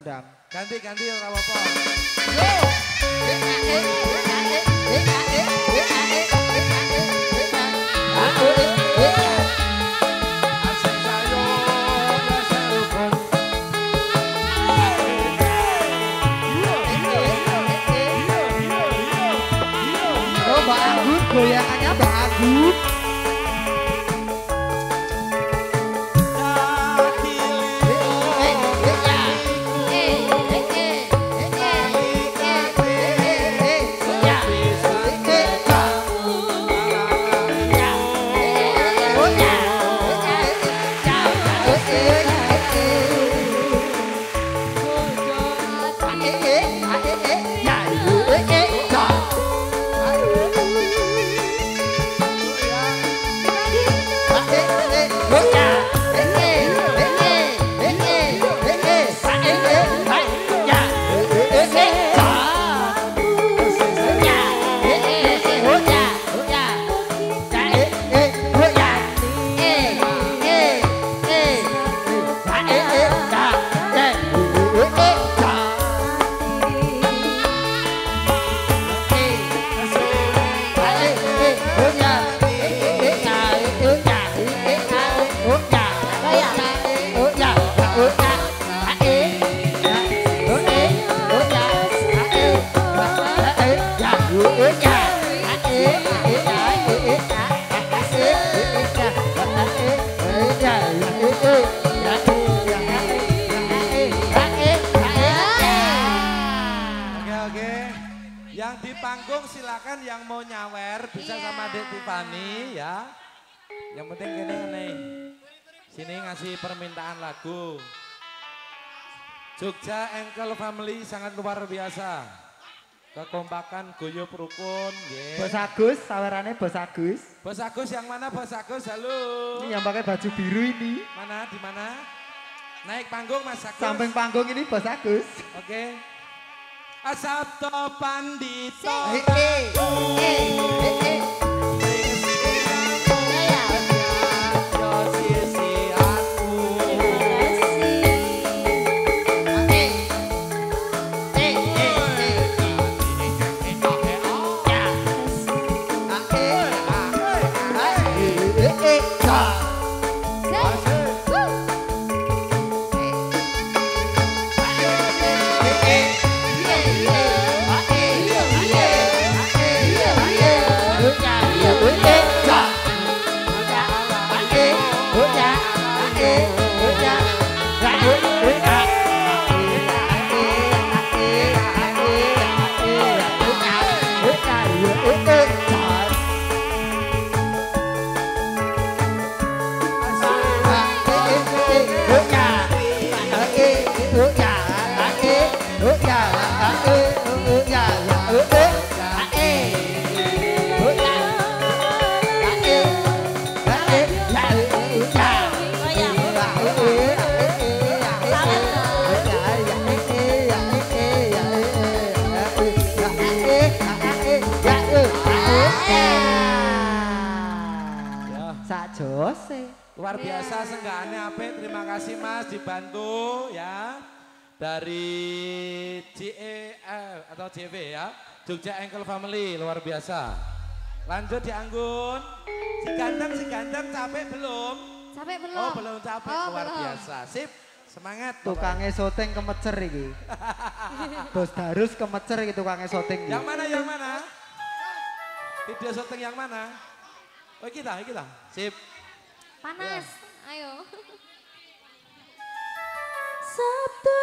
Ganti ora apa-apa. Yo. Mbak Anggun, goyangannya Mbak Anggun. Yang di panggung silakan yang mau nyawer bisa sama Dek Tiffany ya. Yang penting gini nih. Sini ngasih permintaan lagu. Jogja Engkel Family sangat luar biasa. Kekompakan guyub rukun. Yeah. Bos Agus, sawerane Bos Agus. Bos Agus yang mana Bos Agus? Halo. Ini yang pakai baju biru ini. Mana? Di mana? Naik panggung Mas Agus. Samping panggung ini Bos Agus. Oke. Okay. Sabto Pandito luar biasa senggaannya apik. Terima kasih Mas dibantu ya dari JV ya, Jogja Engkel Family luar biasa. Lanjut ya Anggun. Si ganteng capek belum? Capek belum? Oh belum capek, oh, luar belum. Biasa. Sip, semangat. Tukangnya syuting kemecer iki. Bos Darus kemecer iki tukangnya syuting. Yang mana yang mana? Video syuting yang mana? Oh kita. Sip. Panas, ya. Ayo. Sabtu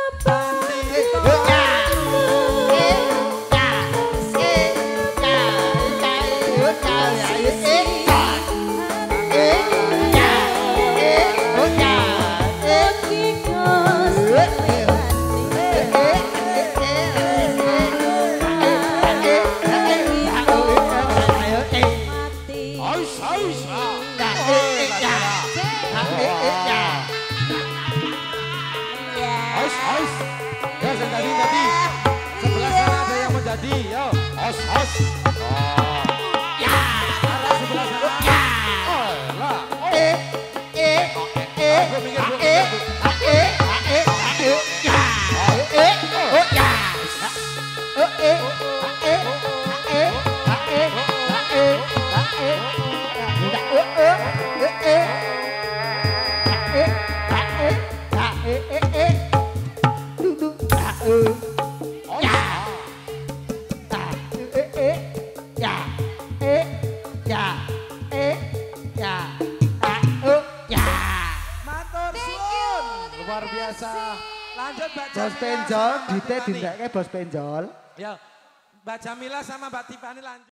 luar biasa. Lanjut Mbak Jamila. Bos Penjol, dite dindakke Bos Penjol. Ya. Mbak Jamila sama Mbak Tiffany lanjut.